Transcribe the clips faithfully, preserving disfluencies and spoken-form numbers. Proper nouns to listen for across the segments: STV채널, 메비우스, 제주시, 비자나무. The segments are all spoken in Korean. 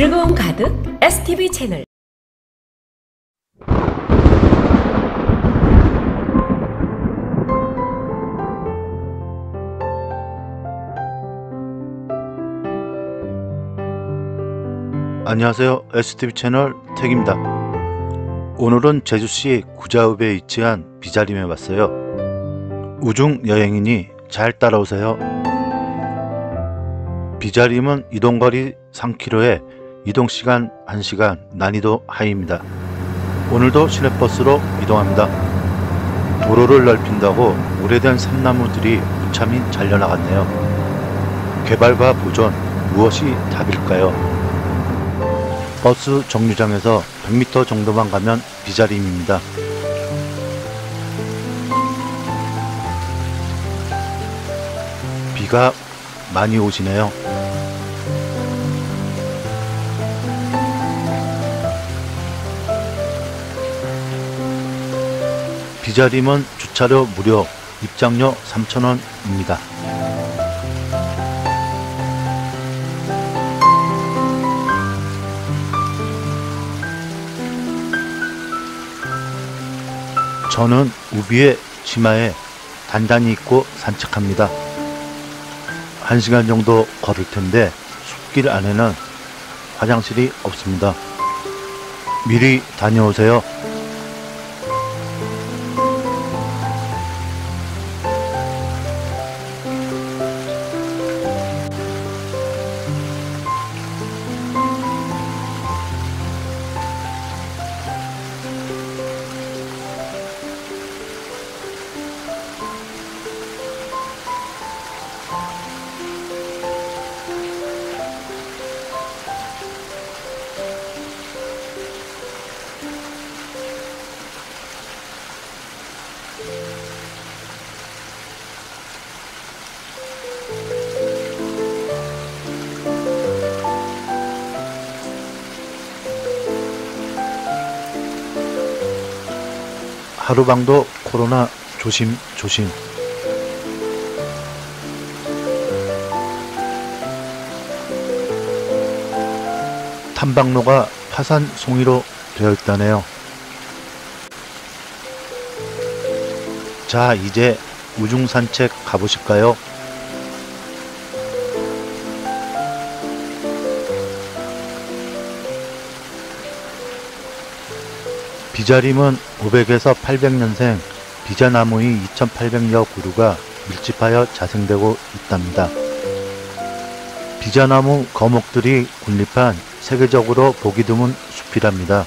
즐거움 가득 에스티비 채널. 안녕하세요. 에스티비 채널 택입니다. 오늘은 제주시 구좌읍에 위치한 비자림에 왔어요. 우중 여행이니 잘 따라오세요. 비자림은 이동거리 삼 킬로미터에 이동시간 한 시간, 난이도 하이입니다. 오늘도 시내버스로 이동합니다. 도로를 넓힌다고 오래된 삼나무들이 무참히 잘려나갔네요. 개발과 보존, 무엇이 답일까요? 버스 정류장에서 백 미터 정도만 가면 비자림입니다. 비가 많이 오시네요. 비자림은 주차료 무료, 입장료 삼천 원입니다. 저는 우비에 치마에 단단히 입고 산책합니다. 한 시간 정도 걸을 텐데 숲길 안에는 화장실이 없습니다. 미리 다녀오세요. 하루방도 코로나 조심조심. 탐방로가 파산 송이로 되어 있다네요. 자, 이제 우중산책 가보실까요? 비자림은 오백에서 팔백 년생 비자나무의 이천팔백여 그루가 밀집하여 자생되고 있답니다. 비자나무 거목들이 군립한 세계적으로 보기 드문 숲이랍니다.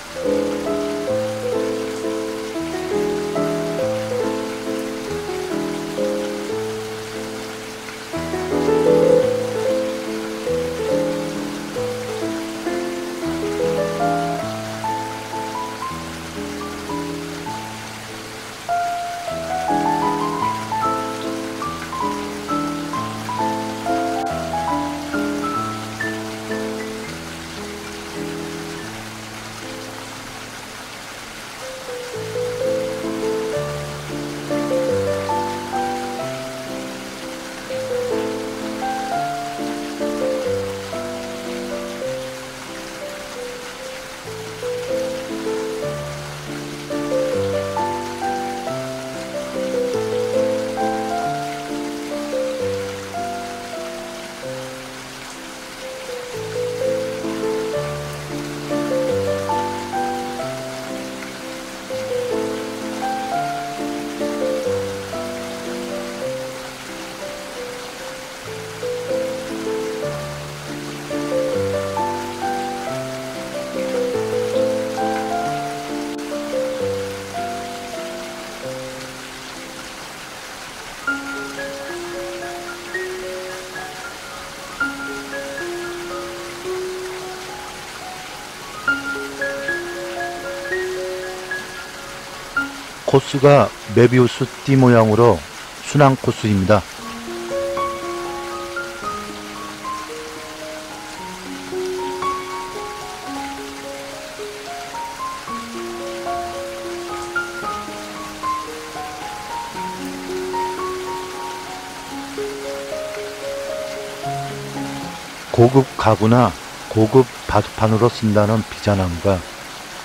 코스가 메비우스 띠 모양으로 순환 코스입니다. 고급 가구나 고급 바둑판으로 쓴다는 비자나무가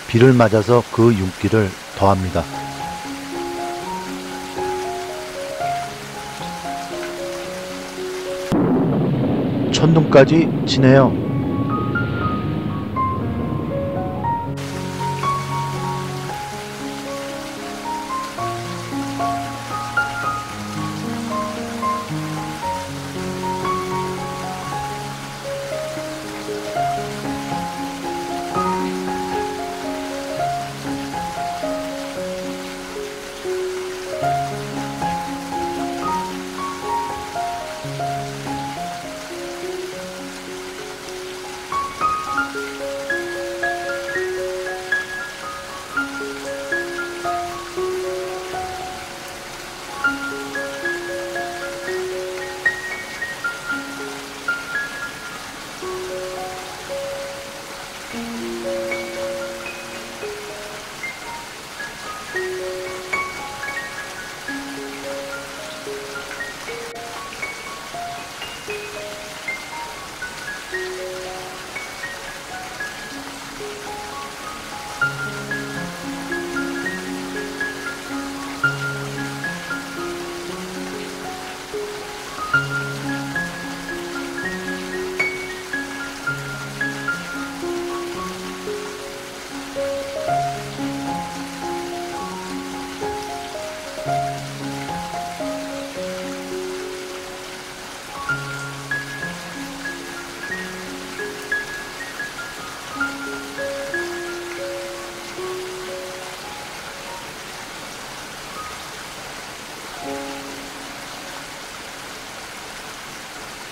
비를 맞아서 그 윤기를 더합니다. 천둥까지 치네요.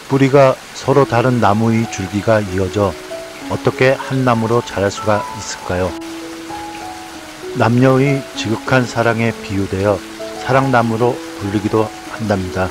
뿌리가 서로 다른 나무의 줄기가 이어져 어떻게 한 나무로 자랄 수가 있을까요? 남녀의 지극한 사랑에 비유되어 사랑나무로 불리기도 한답니다.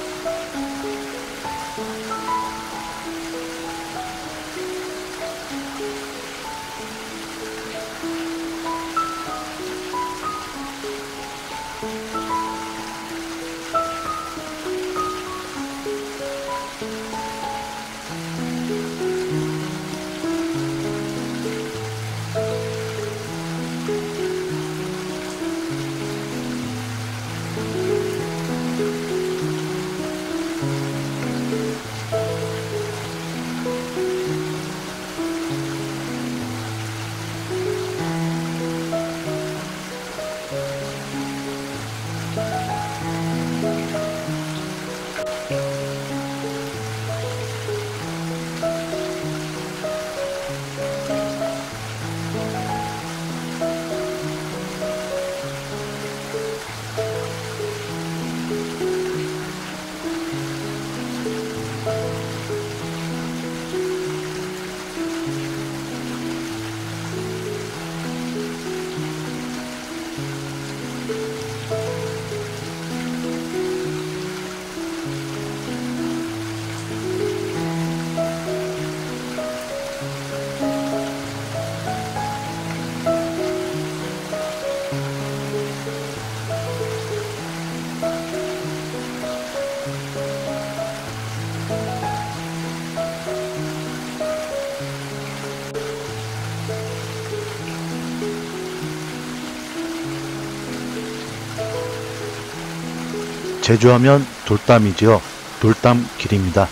제주하면 돌담이지요. 돌담길입니다.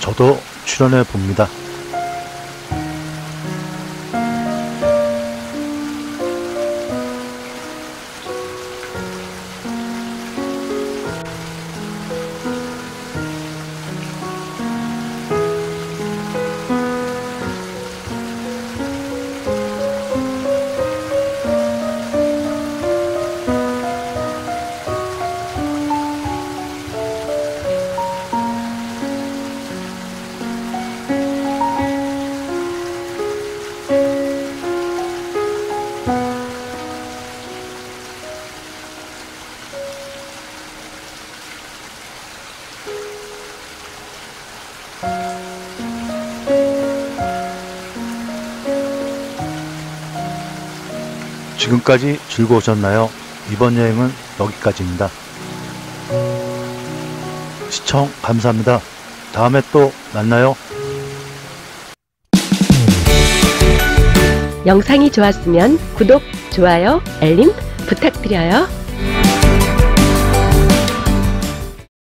저도 출연해 봅니다. 지금까지 즐거우셨나요? 이번 여행은 여기까지입니다. 시청 감사합니다. 다음에 또 만나요. 영상이 좋았으면 구독, 좋아요, 알림 부탁드려요.